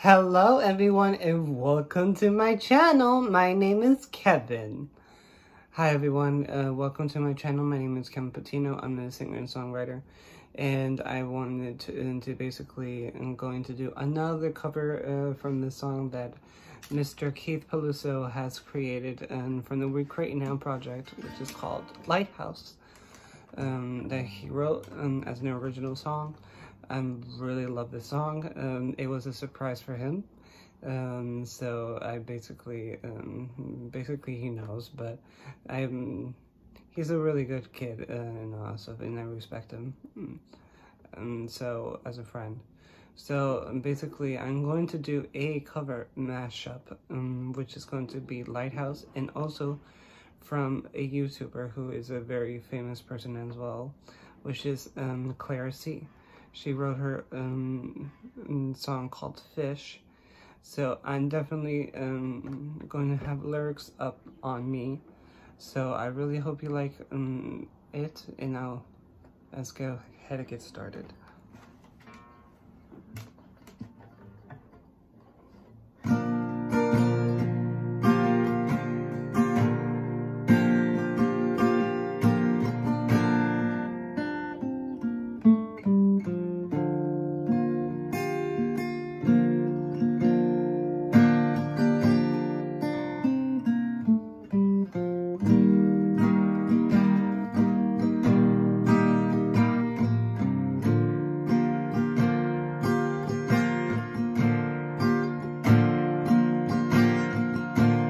Hello everyone and welcome to my channel. My name is Kevin. Hi everyone, welcome to my channel. My name is Kevin Patino. I'm a singer and songwriter, and I wanted to basically, I'm going to do another cover from the song that Mr. Keith Paluso has created from the We Create Now Project, which is called Lighthouse, that he wrote as an original song. I really love this song. It was a surprise for him, so I basically he knows, but he's a really good kid and awesome, and I respect him. So as a friend, so basically I'm going to do a cover mashup, which is going to be Lighthouse, and also from a YouTuber who is a very famous person as well, which is Clara C. She wrote her song called Fish, so I'm definitely going to have lyrics up on me. So I really hope you like it, and now let's go ahead and get started.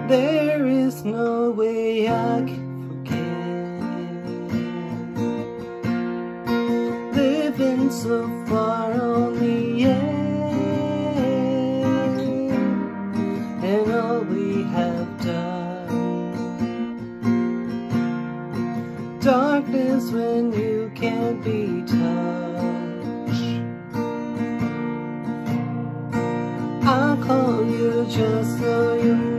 There is no way I can forget, living so far on the edge, and all we have done. Darkness when you can't be touched. I'll call you just so you know.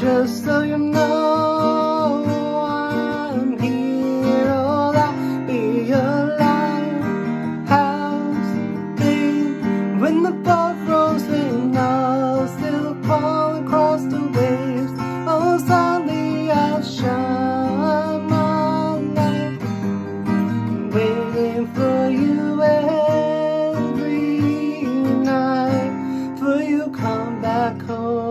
Just so you know, I'm here, all I'll be a lighthouse thing. When the boat rolls in, I'll still crawl across the waves. Oh, suddenly I'll shine my light, waiting for you every night, for you come back home.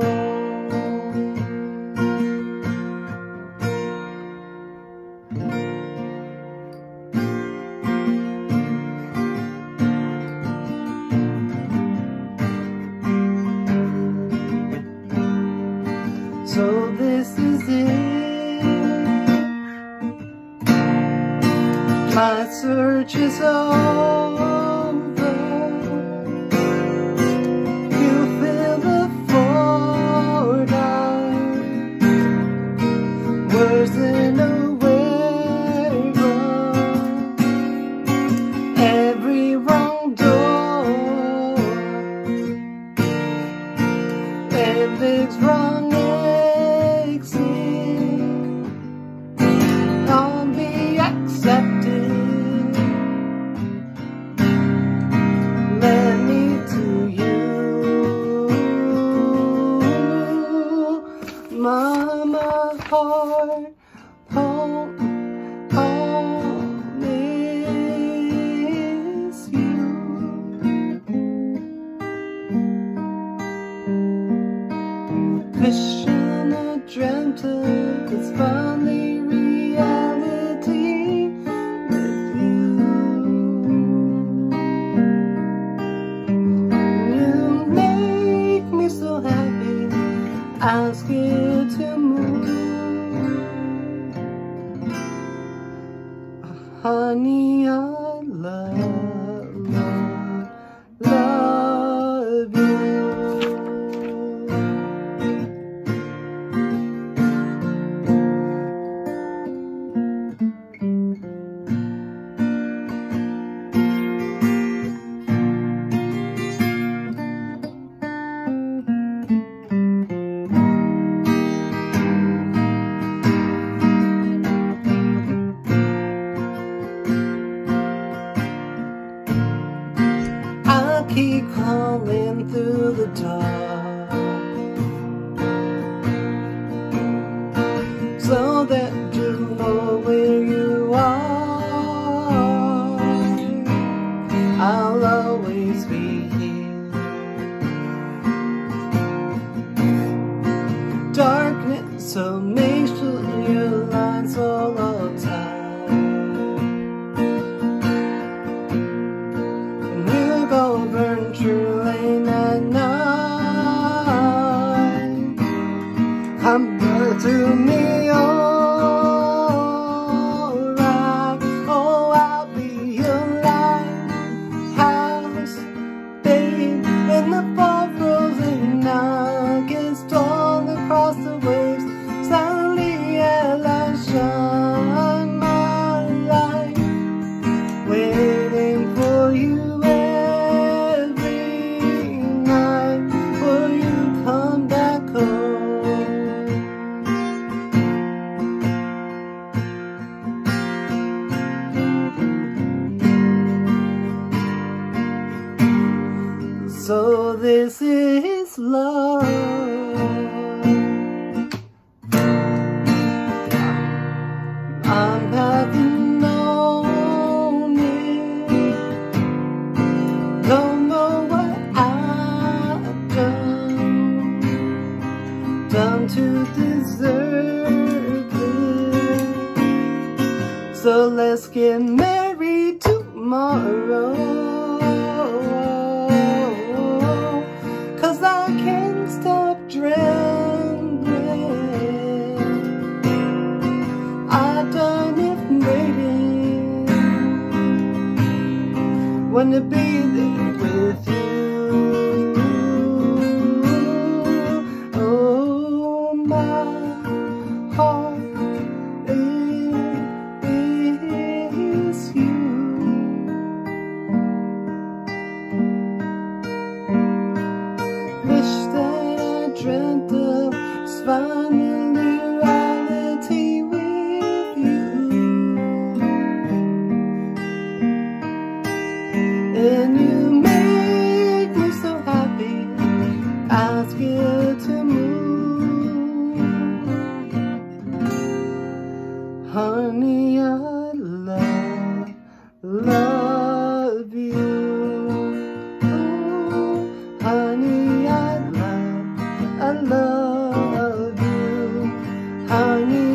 So this is it, my search is over. You feel the forenoon, words in a wave, every wrong door, everything's wrong. Mama, heart, all miss you. Vision I dreamt of is finally reality with you. You make me so happy, I'm scared to move. Honey, I love you. where you are. I'll always be here. Darkness, so make sure your lights all up tight. And we'll go burn true lane at night. I'm good to me. So this is love. I'm having known it. Don't know what I've done to deserve it. So let's get married tomorrow. I can't stop trembling. I don't even waiting. Wanna be there with you. Oh, my heart, it is you. Dreamt of spinning reality with you, and you make me so happy. I was scared to move, honey. I love you, oh, honey. I love you, honey.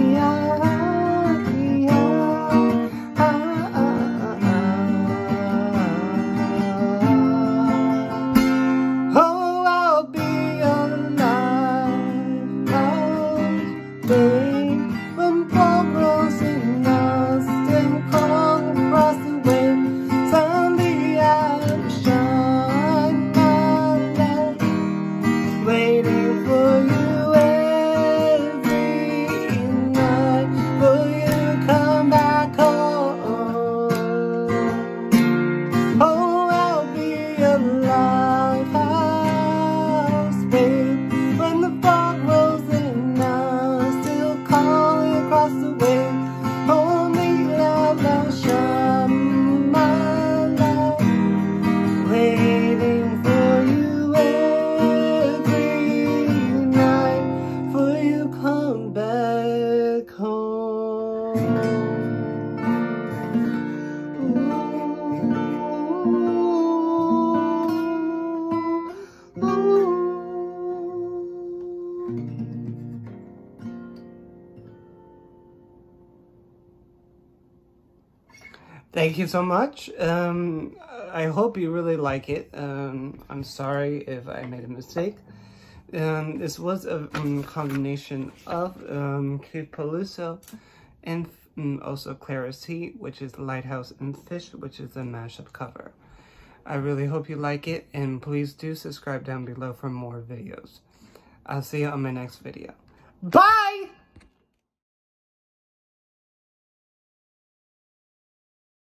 Oh, I'll be alive, I'll stay when fall grows in us and crawl across the wind. Sunday I'll shine my light, waiting. Thank you so much. I hope you really like it. I'm sorry if I made a mistake. This was a combination of Keith Paluso and also Clara C, which is Lighthouse, and Fish, which is a mashup cover. I really hope you like it, and please do subscribe down below for more videos. I'll see you on my next video. Bye!